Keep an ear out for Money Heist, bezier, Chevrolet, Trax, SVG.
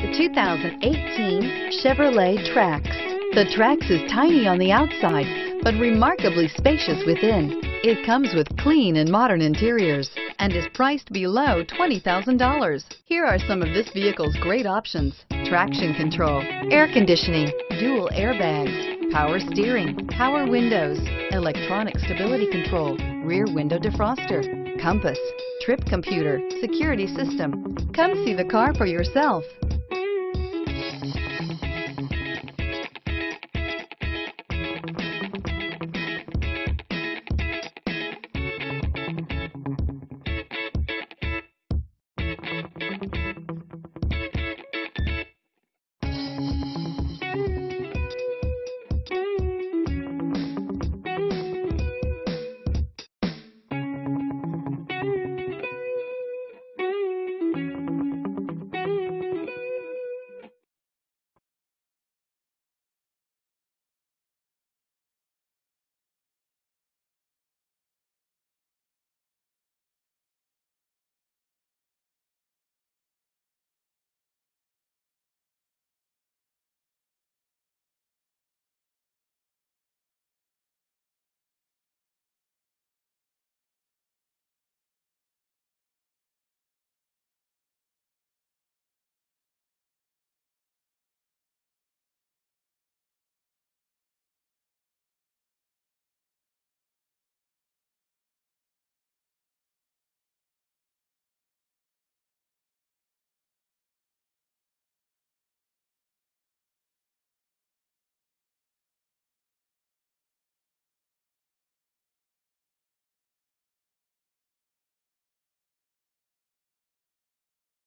The 2018 Chevrolet Trax. The Trax is tiny on the outside, but remarkably spacious within. It comes with clean and modern interiors and is priced below $20,000. Here are some of this vehicle's great options: traction control, air conditioning, dual airbags, power steering, power windows, electronic stability control, rear window defroster, compass, trip computer, security system. Come see the car for yourself.